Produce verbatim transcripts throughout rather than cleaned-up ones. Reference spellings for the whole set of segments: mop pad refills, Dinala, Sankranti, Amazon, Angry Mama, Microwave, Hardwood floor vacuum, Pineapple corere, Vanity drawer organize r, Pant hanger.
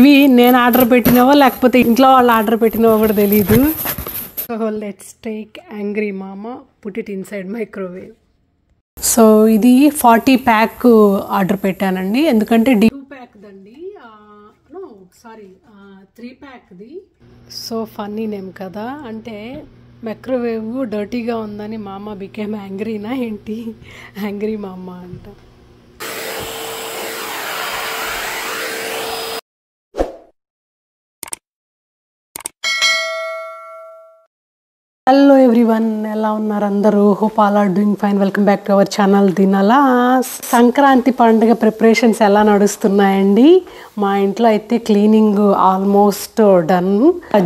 Ivi nenu order pettinava lekapothe intlo vallu order pettinava kuda teliyadu. So let's take Angry Mama, put it inside microwave. So idi forty pack order pettanandi endukante two pack dandi uh, no sorry uh, three pack di. So funny name kada ante microwave dirty ga undani mama became angry na enti Angry Mama anta. Hello everyone, ela unnaru andaru, hope all are doing fine. Welcome back to our channel Dinala. Sankranti panduga preparations ela nadustunnayandi. మా ఇంట్లో అయితే cleaning almost done,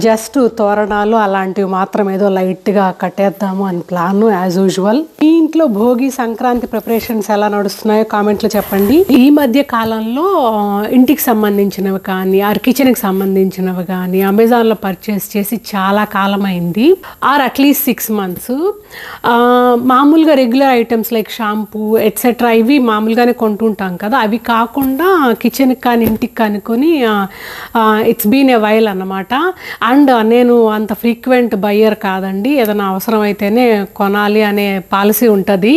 just తోరణాలు అలాంటివి మాత్రం ఏదో లైట్గా కట్టేద్దాము అని plan as usual. మీ ఇంట్లో భోగి సంక్రాంతి ప్రిపరేషన్స్ ఎలా నడుస్తున్నాయో కామెంట్లో చెప్పండి. ఈ మధ్య కాలంలో ఇంటికి సంబంధించినవి కానీ ఆర్ కిచెన్కి సంబంధించినవి కానీ అమెజాన్లో పర్చేస్ చేసి చాలా కాలం అయింది, ఆర్ అట్లీస్ట్ సిక్స్ మంత్స్. మామూలుగా regular items like shampoo etcetera ఇవి మామూలుగానే కొంటుంటాం కదా, అవి కాకుండా కిచెన్కి కానీ ఇంటికి కనుక్కొని ఇట్స్ బీన్ ఎ వైల్ అన్నమాట. అండ్ నేను అంత ఫ్రీక్వెంట్ బయ్యర్ కాదండి, ఏదైనా అవసరం అయితేనే కొనాలి అనే పాలసీ ఉంటుంది.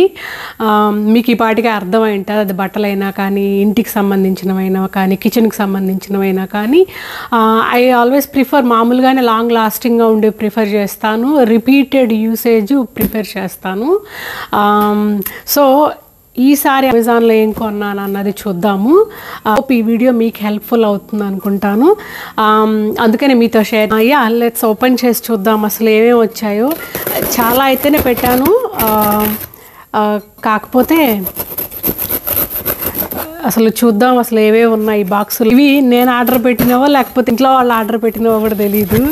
మీకు ఈ పాటికి అర్థమై ఉంటుంది, అది బట్టలైనా కానీ ఇంటికి సంబంధించినవైనా కానీ కిచెన్కి సంబంధించినవైనా కానీ ఐ ఆల్వేస్ ప్రిఫర్, మామూలుగానే లాంగ్ లాస్టింగ్గా ఉండే ప్రిఫర్ చేస్తాను, రిపీటెడ్ యూసేజ్ ప్రిఫర్ చేస్తాను. సో ఈసారి అమెజాన్లో ఏం కొన్నాను అన్నది చూద్దాము. ఈ వీడియో మీకు హెల్ప్ఫుల్ అవుతుంది అనుకుంటాను, అందుకనే మీతో షేర్ అయ్యా. లెట్స్ ఓపెన్ చేసి చూద్దాం అసలు ఏమేమి వచ్చాయో. చాలా అయితేనే పెట్టాను, కాకపోతే అసలు చూద్దాం అసలు ఏవే ఉన్నాయి బాక్సులు. ఇవి నేను ఆర్డర్ పెట్టినవో లేకపోతే ఇంట్లో వాళ్ళు ఆర్డర్ పెట్టినవో కూడా తెలీదు.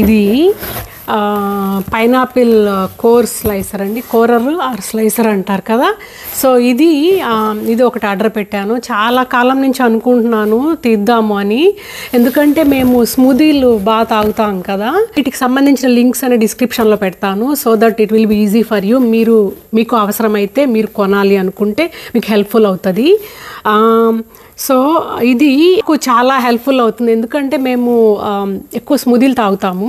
ఇది పైనాపిల్ కోర్ స్లైసర్ అండి, కోరర్ ఆర్ స్లైసర్ అంటారు కదా. సో ఇది ఇది ఒకటి ఆర్డర్ పెట్టాను, చాలా కాలం నుంచి అనుకుంటున్నాను తీద్దాము అని. ఎందుకంటే మేము స్మూదీలు బాగా తాగుతాం కదా, వీటికి సంబంధించిన లింక్స్ అనే డిస్క్రిప్షన్లో పెడతాను, so that it will be easy for you. మీరు మీకు అవసరమైతే మీరు కొనాలి అనుకుంటే మీకు హెల్ప్ఫుల్ అవుతుంది. సో ఇది ఎక్కువ చాలా హెల్ప్ఫుల్ అవుతుంది, ఎందుకంటే మేము ఎక్కువ స్మూదీలు తాగుతాము.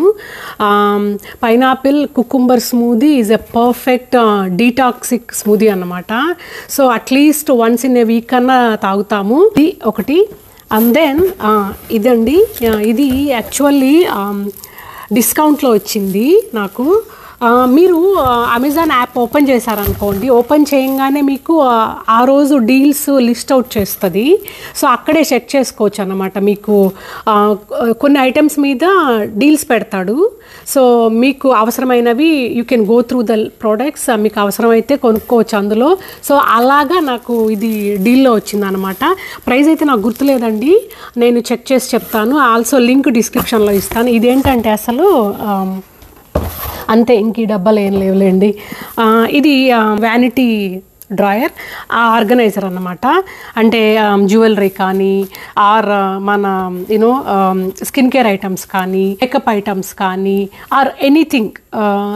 Pineapple cucumber smoothie is a perfect detoxic smoothie అన్నమాట. So at least once in a week అన్నా తాగుతాము, ఇది ఒకటి. అండ్ దెన్ ఇదండి, ఇది యాక్చువల్లీ డిస్కౌంట్లో వచ్చింది నాకు. మీరు అమెజాన్ యాప్ ఓపెన్ చేశారనుకోండి, ఓపెన్ చేయగానే మీకు ఆ రోజు డీల్స్ లిస్ట్ అవుట్ చేస్తుంది, సో అక్కడే చెక్ చేసుకోవచ్చు అన్నమాట. మీకు కొన్ని ఐటమ్స్ మీద డీల్స్ పెడతాడు, సో మీకు అవసరమైనవి you can go through the products, మీకు అవసరమైతే కొనుక్కోవచ్చు అందులో. సో అలాగా నాకు ఇది డీల్లో వచ్చిందనమాట. ప్రైస్ అయితే నాకు గుర్తులేదండి, నేను చెక్ చేసి చెప్తాను, ఆల్సో లింక్ డిస్క్రిప్షన్లో ఇస్తాను. ఇదేంటంటే అసలు అంతే, ఇంక ఈ డబ్బాలు ఏం లేవులేండి. ఇది వ్యానిటీ డ్రాయర్ ఆర్గనైజర్ అన్నమాట, అంటే జ్యువెలరీ కానీ ఆర్ మన యూనో స్కిన్ కేర్ ఐటమ్స్ కానీ మేకప్ ఐటమ్స్ కానీ ఆర్ ఎనీథింగ్,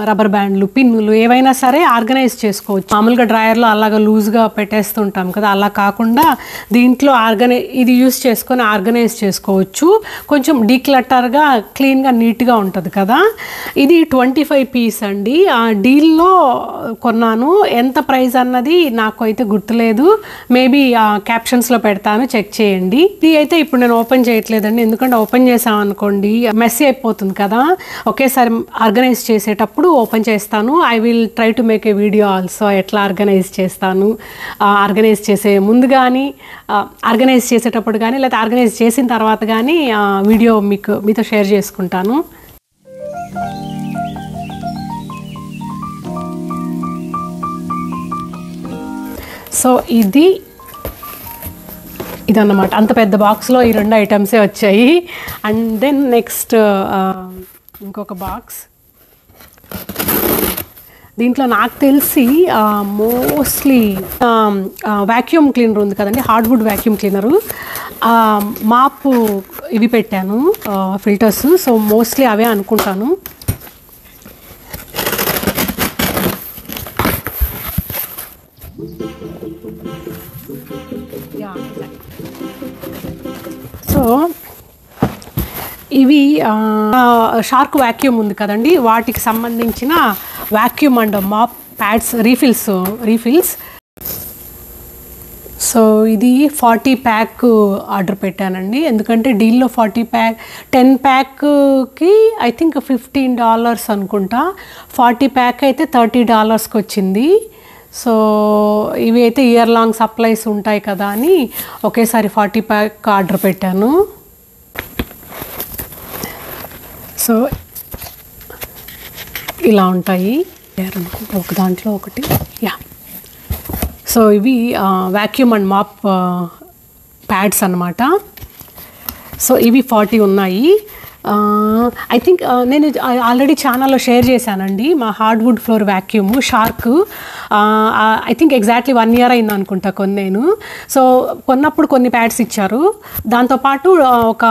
రబ్బర్ బ్యాండ్లు పిన్నులు ఏవైనా సరే ఆర్గనైజ్ చేసుకోవచ్చు. మామూలుగా డ్రాయర్లో అలాగ లూజ్గా పెట్టేస్తుంటాం కదా, అలా కాకుండా దీంట్లో ఆర్గనై ఇది యూస్ చేసుకొని ఆర్గనైజ్ చేసుకోవచ్చు, కొంచెం డీక్లటర్గా క్లీన్గా నీట్గా ఉంటుంది కదా. ఇది ట్వంటీ ఫైవ్ పీస్ అండి, డీల్లో కొన్నాను. ఎంత ప్రైస్ అన్నది నాకు అయితే గుర్తులేదు, మేబీ క్యాప్షన్స్లో పెడతాను, చెక్ చేయండి. ఇది అయితే ఇప్పుడు నేను ఓపెన్ చేయట్లేదండి, ఎందుకంటే ఓపెన్ చేసామనుకోండి మెస్సీ అయిపోతుంది కదా, ఒకేసారి ఆర్గనైజ్ చేసేటప్పుడు ఓపెన్ చేస్తాను. I will try to make a video also, ఎట్లా ఆర్గనైజ్ చేస్తాను, ఆర్గనైజ్ చేసే ముందు కానీ ఆర్గనైజ్ చేసేటప్పుడు కానీ లేదా ఆర్గనైజ్ చేసిన తర్వాత కానీ వీడియో మీకు మీతో షేర్ చేసుకుంటాను. సో ఇది ఇదన్నమాట, అంత పెద్ద బాక్స్లో ఈ రెండు ఐటమ్సే వచ్చాయి. అండ్ దెన్ నెక్స్ట్ ఇంకొక బాక్స్, దీంట్లో నాకు తెలిసి మోస్ట్లీ వాక్యూమ్ క్లీనర్ ఉంది కదండి, హార్డ్వుడ్ వాక్యూమ్ క్లీనరు, మాపు ఇవి పెట్టాను ఫిల్టర్స్, సో మోస్ట్లీ అవే అనుకుంటాను. సో ఇవి షార్క్ వాక్యూమ్ ఉంది కదండి, వాటికి సంబంధించిన vacuum and mop pads refills refills so ఇది ఫార్టీ ప్యాక్ ఆర్డర్ పెట్టానండి, ఎందుకంటే డీల్లో ఫార్టీ ప్యాక్ టెన్ ప్యాక్కి ఐ థింక్ ఫిఫ్టీన్ డాలర్స్ అనుకుంటా, ఫార్టీ ప్యాక్ అయితే థర్టీ డాలర్స్కి వచ్చింది. సో ఇవి అయితే ఇయర్ లాంగ్ సప్లైస్ ఉంటాయి కదా అని ఒకేసారి ఫార్టీ ప్యాక్ ఆర్డర్ పెట్టాను. సో ఇలా ఉంటాయి ఒక దాంట్లో ఒకటి. యా సో ఇవి వాక్యూమ్ అండ్ మాప్ ప్యాడ్స్ అన్నమాట. సో ఇవి ఫార్టీ ఉన్నాయి. ఐ థింక్ నేను ఆల్రెడీ ఛానల్లో షేర్ చేశానండి మా hardwood floor vacuum Shark. I think exactly one year అయింది అనుకుంటా కొన్ని నేను. సో కొన్నప్పుడు కొన్ని ప్యాడ్స్ ఇచ్చారు, దాంతోపాటు ఒక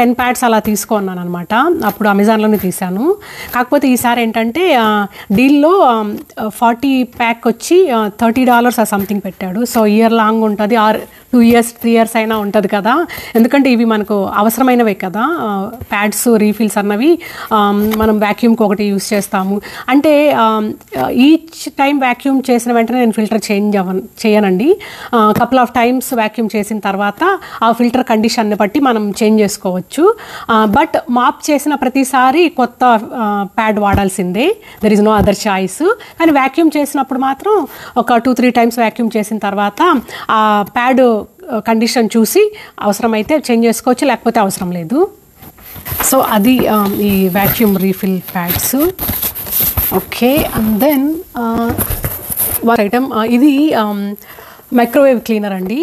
టెన్ ప్యాడ్స్ అలా తీసుకున్నాను అనమాట, అప్పుడు అమెజాన్లోనే తీశాను. కాకపోతే ఈసారి ఏంటంటే డీల్లో ఫార్టీ ప్యాక్ వచ్చి థర్టీ డాలర్స్ ఆ సంథింగ్ పెట్టాడు. సో ఇయర్ లాంగ్ ఉంటుంది, or two years three years అయినా ఉంటుంది కదా, ఎందుకంటే ఇవి మనకు అవసరమైనవే కదా ప్యాడ్ రీఫిల్స్ అన్నవి. మనం వ్యాక్యూమ్కి ఒకటి యూస్ చేస్తాము అంటే ఈచ్ టైం వ్యాక్యూమ్ చేసిన వెంటనే నేను ఫిల్టర్ చేంజ్ అవ చేయనండి, కపుల్ ఆఫ్ టైమ్స్ వ్యాక్యూమ్ చేసిన తర్వాత ఆ ఫిల్టర్ కండిషన్ని బట్టి మనం చేంజ్ చేసుకోవచ్చు. బట్ మాప్ చేసిన ప్రతిసారి కొత్త ప్యాడ్ వాడాల్సిందే, there is no other choice. కానీ వ్యాక్యూమ్ చేసినప్పుడు మాత్రం ఒక టూ త్రీ టైమ్స్ వ్యాక్యూమ్ చేసిన తర్వాత ఆ ప్యాడ్ కండిషన్ చూసి అవసరమైతే చేంజ్ చేసుకోవచ్చు, లేకపోతే అవసరం లేదు. సో అది ఈ vacuum refill pads. Okay and then one item ఇది మైక్రోవేవ్ క్లీనర్ అండి.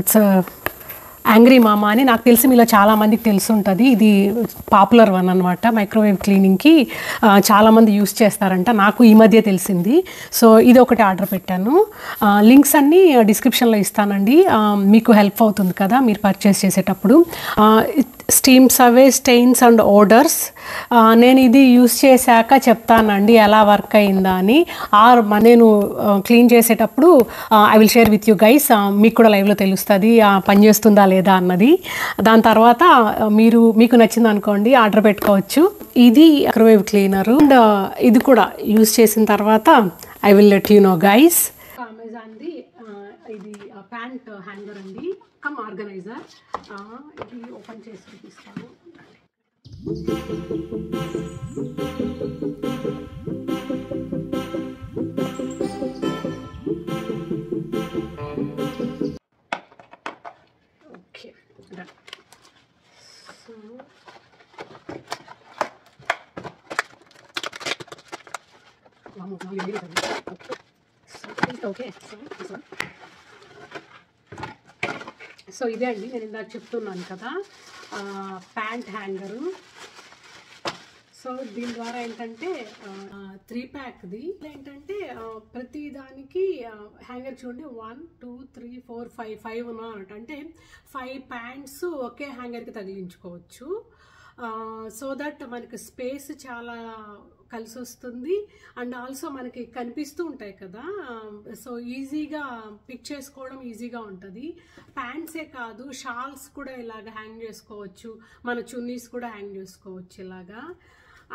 ఇట్స్ యాంగ్రీ మామా అని నాకు తెలిసి మీలో చాలామందికి తెలుసుంటుంది. ఇది పాపులర్ వన్ అనమాట, మైక్రోవేవ్ క్లీనింగ్కి చాలామంది యూస్ చేస్తారంట, నాకు ఈ మధ్య తెలిసింది. సో ఇది ఒకటి ఆర్డర్ పెట్టాను, లింక్స్ అన్నీ డిస్క్రిప్షన్లో ఇస్తానండి, మీకు హెల్ప్ అవుతుంది కదా మీరు పర్చేస్ చేసేటప్పుడు. Steams away stains and odours. నేను ఇది యూస్ చేశాక చెప్తానండి ఎలా వర్క్ అయిందా అని, ఆర్ నేను క్లీన్ చేసేటప్పుడు I will share with you guys, మీకు కూడా లైవ్లో తెలుస్తుంది పనిచేస్తుందా లేదా అన్నది. దాని తర్వాత మీరు మీకు నచ్చింది అనుకోండి ఆర్డర్ పెట్టుకోవచ్చు. ఇది మైక్రోవేవ్ క్లీనరు అండ్ ఇది కూడా యూస్ చేసిన తర్వాత I will let you know guys. అమెజాన్ది ఇది ప్యాంట్ హ్యాంగర్ అండి, కమ్ ఆర్గనైజర్. ఇది ఓపెన్ చేసి చూపిస్తాను. Okay so okay so so ఇదే అండి నేను ఇందాక చెప్తున్నాను కదా ప్యాంట్ హ్యాంగరు. సో దీని ద్వారా ఏంటంటే త్రీ ప్యాక్ది ఏంటంటే ప్రతి దానికి హ్యాంగర్ చూడండి, one two three four five five ఉన్నా అంటే ఫైవ్ ప్యాంట్స్ ఒకే హ్యాంగర్కి తగిలించుకోవచ్చు. సో దట్ మనకి స్పేస్ చాలా కలిసి వస్తుంది అండ్ ఆల్సో మనకి కనిపిస్తూ ఉంటాయి కదా, సో ఈజీగా పిక్ చేసుకోవడం ఈజీగా ఉంటుంది. ప్యాంట్సే కాదు షాల్స్ కూడా ఇలాగ హ్యాంగ్ చేసుకోవచ్చు, మన చున్నీస్ కూడా హ్యాంగ్ చేసుకోవచ్చు ఇలాగా.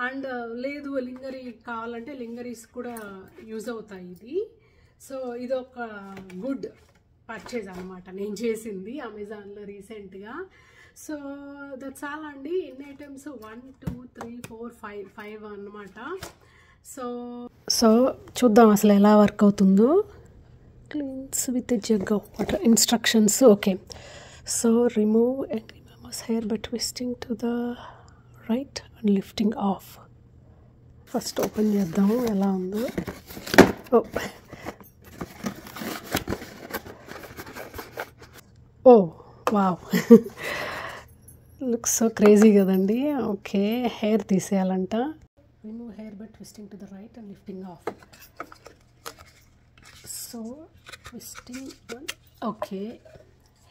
అండ్ లేదు లింగరీ కావాలంటే లింగరీస్ కూడా యూజ్ అవుతాయి ఇది. సో ఇదొక గుడ్ పర్చేజ్ అనమాట నేను చేసింది అమెజాన్లో రీసెంట్గా. సో దట్స్ ఆల్ అండి, ఎన్ని items one two three four five five అన్నమాట. సో సో చూద్దాం అసలు ఎలా వర్క్ అవుతుందో. Cleans with a jug of water instructions. Okay so remove angry మామాస్ hair by twisting to the right and lifting off. First open చేద్దాము ఎలా ఉందో. Oh oh wow looks so crazy కదండి. Okay hair తీసేయాలంట. Remove hair by twisting to the right and lifting off. So twisting one. Okay,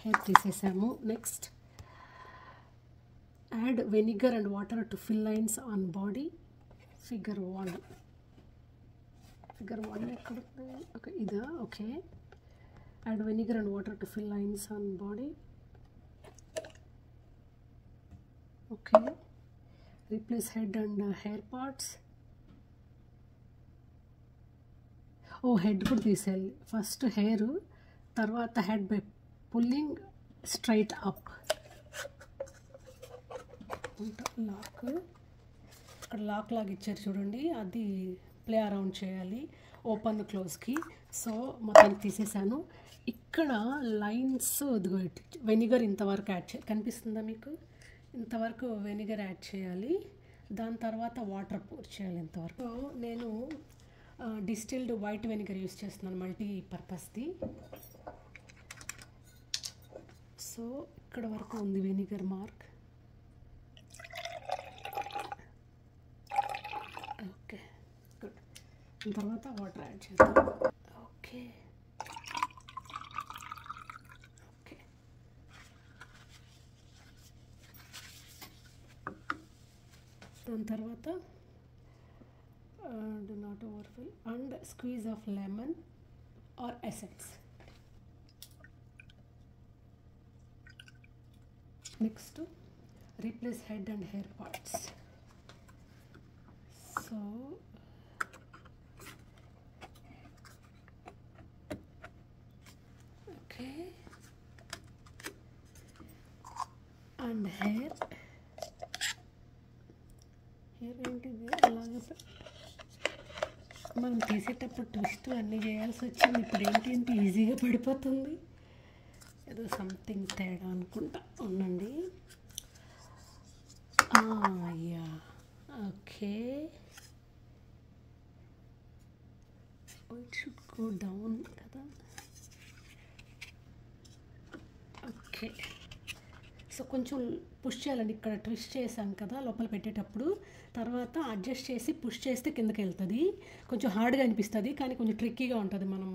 hair tisesamo. Next, add vinegar and water to fill lines on body. Figure one. Figure one. Okay, either okay. Add vinegar and water to fill lines on body. Okay. Replace head and uh, hair parts. Oh, head could be sell. First hair, tarvata head by pulling straight up. Lock. Lock lag ichcharu chudandi. Adi play around cheyali. Open close ki. So motham tisesanu. Ikkada lines adigo vinegar intavaraku add cheyali. Kanipistunda meeku? ఇంతవరకు vinegar add చేయాలి, దాని తర్వాత water pour చేయాలి. ఇంతవరకు నేను distilled white vinegar use చేస్తున్నాను multi పర్పస్ది. So ఇక్కడ వరకు ఉంది వెనిగర్ మార్క్. Okay good. దాని తర్వాత వాటర్ యాడ్ చేద్దాం. ఓకే దాని తర్వాత do not overfill and squeeze of lemon or essence. Next, replace head and hair parts. So okay, and hair మనం తీసేటప్పుడు ట్విస్ట్ అన్నీ చేయాల్సి వచ్చింది. ఇప్పుడు ఏంటంటే ఈజీగా పడిపోతుంది. ఏదో సంథింగ్ తేడా అనుకుంటా. ఉండండి. Yeah okay, it should go down కదా. ఓకే, సో కొంచెం పుష్ చేయాలండి. ఇక్కడ ట్విస్ట్ చేసాం కదా లోపల పెట్టేటప్పుడు, తర్వాత అడ్జస్ట్ చేసి పుష్ చేస్తే కిందకి వెళ్తుంది. కొంచెం హార్డ్గా అనిపిస్తుంది కానీ కొంచెం ట్రిక్కీగా ఉంటుంది. మనం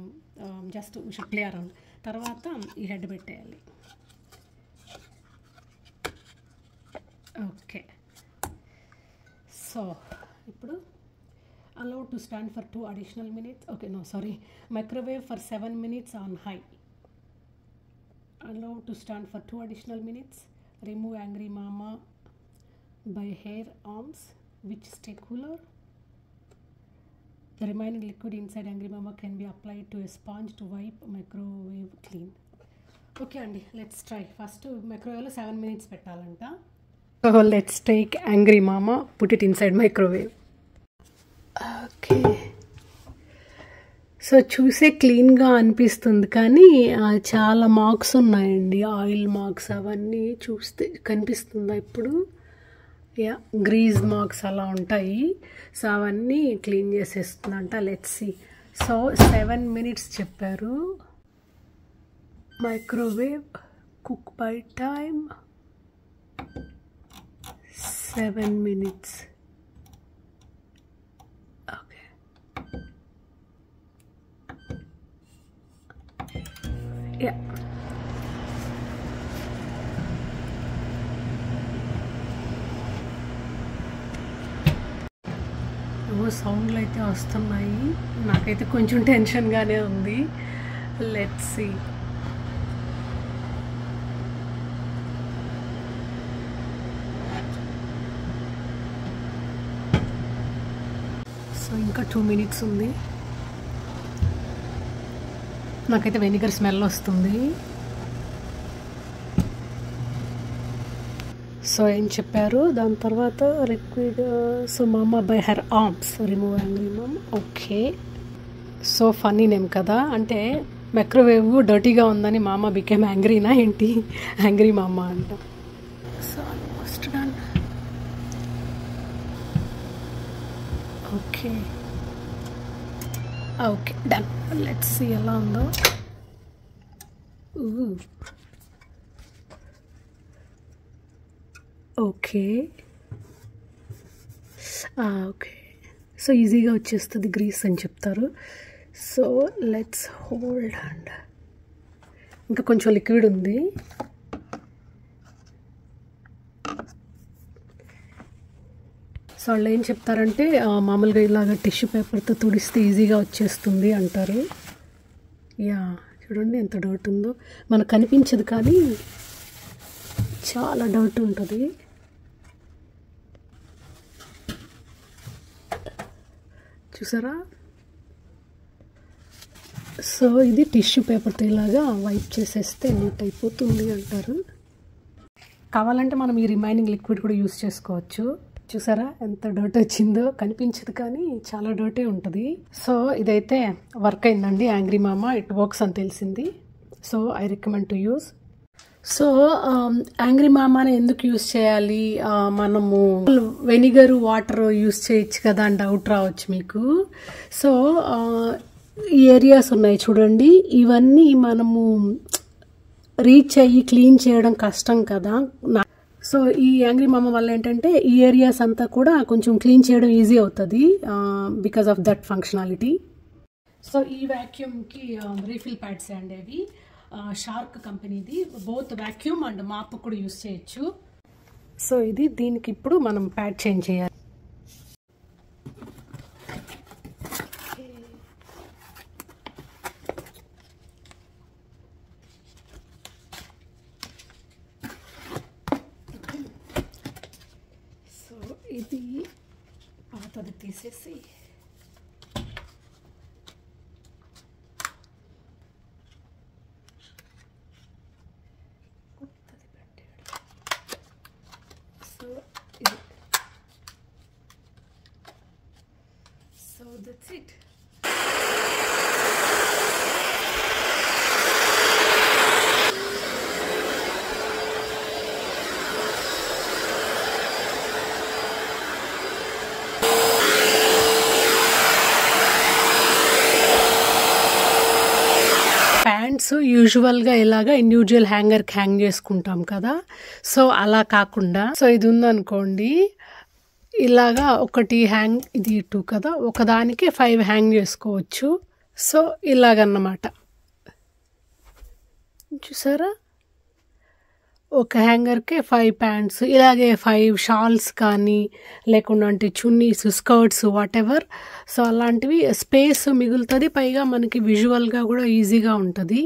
జస్ట్ షుడ్ ప్లే అరౌండ్. తర్వాత ఈ హెడ్ పెట్టేయాలి. ఓకే, సో ఇప్పుడు allow to stand for two additional minutes. Okay no sorry, microwave for seven minutes on high. Allow to stand for two additional minutes. Remove Angry Mama by hair arms which stay cooler. The remaining liquid inside Angry Mama can be applied to a sponge to wipe microwave clean. Okay andi, let's try. First microwave lo seven minutes pettalanta. So let's take Angry Mama, put it inside microwave. Okay, so చూసే క్లీన్గా అనిపిస్తుంది కానీ చాలా marks ఉన్నాయండి. Oil marks అవన్నీ చూస్తే కనిపిస్తుందా ఇప్పుడు? యా, గ్రీజ్ మార్క్స్ అలా ఉంటాయి. సో అవన్నీ క్లీన్ చేసేస్తుందంట. Let's see. So seven minutes చెప్పారు. Microwave cook by time seven minutes. Yeah. ఏవో సౌండ్లు అయితే వస్తున్నాయి. నాకైతే కొంచెం టెన్షన్గానే ఉంది. Let's see. సో ఇంకా టూ మినిట్స్ ఉంది. నాకైతే వెనిగర్ స్మెల్ వస్తుంది. సో ఏం చెప్పారు దాని తర్వాత? లిక్విడ్ సో మామ by her arms, remove angry మామ. ఓకే, సో ఫన్నీ నేమ్ కదా. అంటే మైక్రోవేవ్ డర్టీగా ఉందని మామ బికేమ్ యాంగ్రీనా ఏంటి? యాంగ్రీ మామ అంట. So almost done. Okay okay done. Let's see ఎలా ఉందో. ఓకే ఓకే సో ఈజీగా వచ్చేస్తుంది గ్రీస్ అని చెప్తారు. So let's hold hand. ఇంకా కొంచెం లిక్విడ్ ఉంది, సో వాళ్ళు ఏం చెప్తారంటే మామూలుగా ఇలాగ టిష్యూ పేపర్తో తుడిస్తే ఈజీగా వచ్చేస్తుంది అంటారు. యా చూడండి ఎంత డర్ట్ ఉందో, మనకు కనిపించదు కానీ చాలా డర్ట్ ఉంటుంది. చూసారా? సో ఇది టిష్యూ పేపర్తో ఇలాగా వైప్ చేసేస్తే నీట్ అయిపోతుంది అంటారు. కావాలంటే మనం ఈ రిమైనింగ్ లిక్విడ్ కూడా యూస్ చేసుకోవచ్చు. చూసారా ఎంత డర్ట్ వచ్చిందో, కనిపించదు కానీ చాలా డర్టే ఉంటుంది. సో ఇదైతే వర్క్ అయిందండి, యాంగ్రీ మామా ఇట్ వర్క్స్ అని తెలిసింది. So I recommend to use. So angry మామాని ఎందుకు యూస్ చేయాలి, మనము వెనిగర్ వాటర్ యూస్ చేయొచ్చు కదా అని డౌట్ రావచ్చు మీకు. సో ఈ ఏరియాస్ ఉన్నాయి చూడండి, ఇవన్నీ మనము రీచ్ అయ్యి క్లీన్ చేయడం కష్టం కదా. సో ఈ యాంగ్రీ మామా వల్ల ఏంటంటే ఈ ఏరియాస్ అంతా కూడా కొంచెం క్లీన్ చేయడం ఈజీ అవుతుంది because of that functionality. So ఈ వ్యాక్యూమ్కి రీఫిల్ ప్యాడ్స్ అండి, అవి షార్క్ కంపెనీది. బోత్ వ్యాక్యూమ్ అండ్ మాప్ కూడా యూస్ చేయొచ్చు. సో ఇది దీనికి ఇప్పుడు మనం ప్యాడ్ చేంజ్ చేయాలి. సో ఇది పాతది తీసేసి ప్యాంట్స్ యూజువల్గా ఇలాగా ఇండివిజువల్ హ్యాంగర్కి హ్యాంగ్ చేసుకుంటాం కదా, సో అలా కాకుండా సో ఇది ఉందనుకోండి ఇలాగా ఒకటి హ్యాంగ్, ఇది టూ కదా, ఒకదానికి ఫైవ్ హ్యాంగ్ చేసుకోవచ్చు. సో ఇలాగన్నమాట. చూసారా ఒక హ్యాంగర్కే ఫైవ్ ప్యాంట్స్, ఇలాగే ఫైవ్ షాల్స్ కానీ లేకుండా అంటే చున్నీస్, స్కర్ట్స్, వాటెవర్. సో అలాంటివి స్పేస్ మిగులుతుంది, పైగా మనకి విజువల్గా కూడా ఈజీగా ఉంటుంది.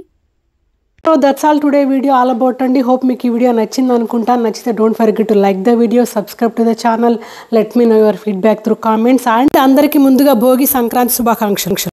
So that's all today video all about అండి. హోప్ మీకు ఈ వీడియో నచ్చింది అనుకుంటా. నచ్చితే don't forget to like the video, subscribe to the channel, let me know your feedback through comments. And అందరికీ ముందుగా భోగి సంక్రాంతి శుభాకాంక్షలు.